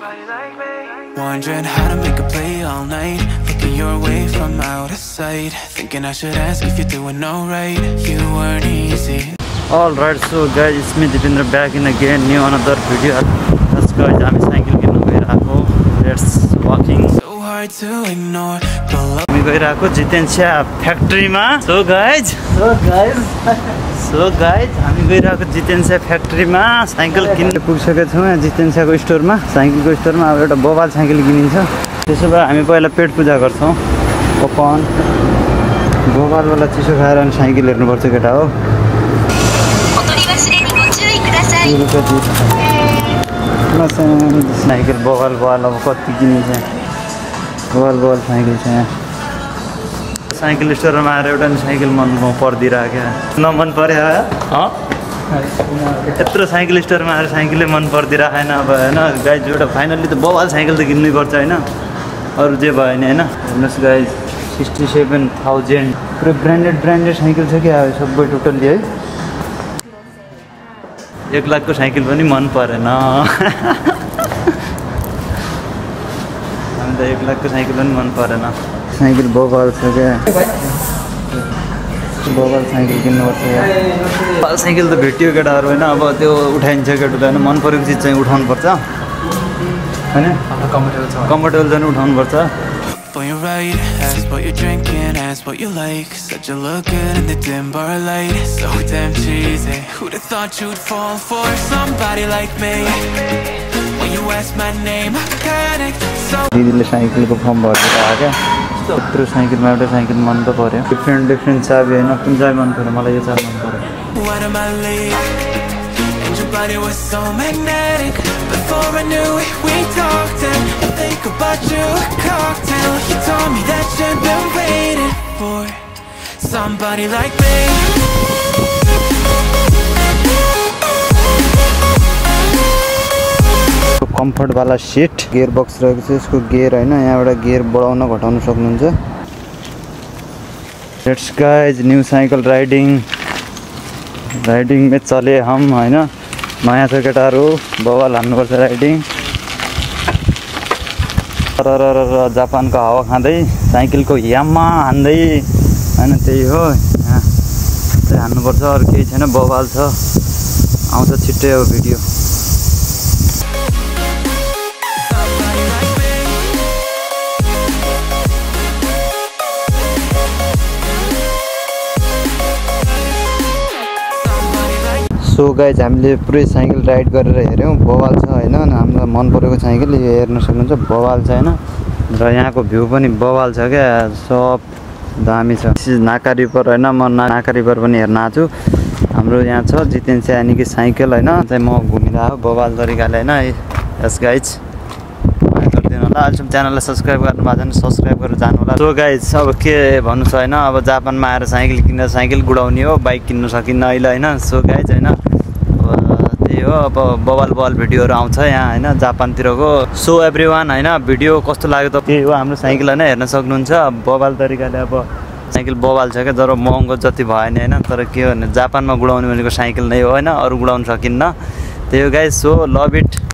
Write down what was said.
Wondering how to make a play all night, looking your way from out of sight, thinking I should ask if you're doing alright. You weren't easy. Alright, so guys, it's me Dipendra back in again, new another video. Let's go, I'm cycle getting away. Let's walking. So hard to ignore. We go to Jitensha factory ma. So guys, I'm going to Jitensha factory ma. Cycle getting to Jitensha store ma. Cycle store ma. We got a bobal cycle getting so. This is I'm going to pet puja karta hu. Popcorn. Bobal wala chizo khaya and cycle lernu parcha keta ho. Cycle बगल बगल अब कति किन्ने छ बगल बगल cycle छ cycle स्टोरमा आएर एउटा साइकिल मन पर्दिराख्या न मन पर्यो ह यत्रो साइकिल स्टोरमा आएर साइकिलै मन पर्दिराखेन अब हैन गाइज एउटा फाइनली त बगल साइकिल त किन्नै पर्छ हैन अरु जे भयो नि हैन हेर्नुस् गाइज 67000 पुरै ब्रान्डेड साइकिल छ के अब सबै टोटली है 1 लाख को साइकिल पनि मन परेन हामी त 1 लाख को साइकिल पनि मन परेन साइकिल बगल छ के बगल साइकिल किन्नु पर्छ यार बगल साइकिल त भेटियो केटाहरु हैन अब त्यो उठाइन्छ केटाहरुले मन परेको चीज चाहिँ उठाउनु पर्छ हैन कम्फर्टेबल जन उठाउनु पर्छ for your right as what you're drinking as what you like such a look good in the dim bar light so damn cheesy who'd have thought you'd fall for somebody like me when you ask my name I panicked so didile cycle ko form bharta aagya yatro cycle ma euta cycle man ta paryo different chabi haina kun chabi man paryo malai yo chabi man paryo what am I like and your body was so magnetic before I knew it we talked and I think about you cocktail you told me that you've been waiting for somebody like me comfort wala seat gear box रहेको छ यसको gear हैन यहाँ एउटा gear बढाउन घटाउन सक्नुहुन्छ let's guys new cycle riding में चले हम हैन माया छ केटाहरु बवाल हान्नु पर्छ राइडिङ जापान को हावा खाँदै साइकल को यामा हान्दै हैन त्यही हो यहाँ हान्नु पर्छ अरु केही छैन बवाल छ आउँछ छिट्टै हो भिडियो So guys, हामीले पुरै साइकल राइड गरेर हेर्यौं बवाल छ हैन हामीलाई मन परेको साइकल यो हेर्न सक्नुहुन्छ बवाल छ हैन र यहाँको भ्यू पनि बवाल छ के सब दामी छ दिस इज नाका रिभर हैन म नाका रिभर पनि हेर्न आछु हाम्रो यहाँ छ जितेन्द्र यानी कि साइकल हैन चाहिँ म घुमिराको बवाल तरिकाले हैन यस गाइज गर्दिनु होला अल्सम च्यानललाई सब्स्क्राइब गर्नु भएको छैन सब्स्क्राइब गरेर जानु होला सो गाइज अब के भन्नु छ हैन अब जापानमा आएर साइकल किन्न साइकल गुडाउने हो बाइक किन्न सकिन्न अहिले हैन सो गाइज हैन अब बवाल भिडियोहरु आउँछ यहाँ हैन जापान तिरको सो एभ्रीवन हैन भिडियो कस्तो लाग्यो त त्यही हो हाम्रो साइकल हैन हेर्न सक्नुहुन्छ बवाल तरिकाले अब साइकल बवाल छ के जरो महँगो जति भयो नि हैन तर के हो भने जापानमा गुडाउने भनेको साइकल नै हो हैन अरु गुडाउन सकिन्न त्यही हो गाइस सो लभ इट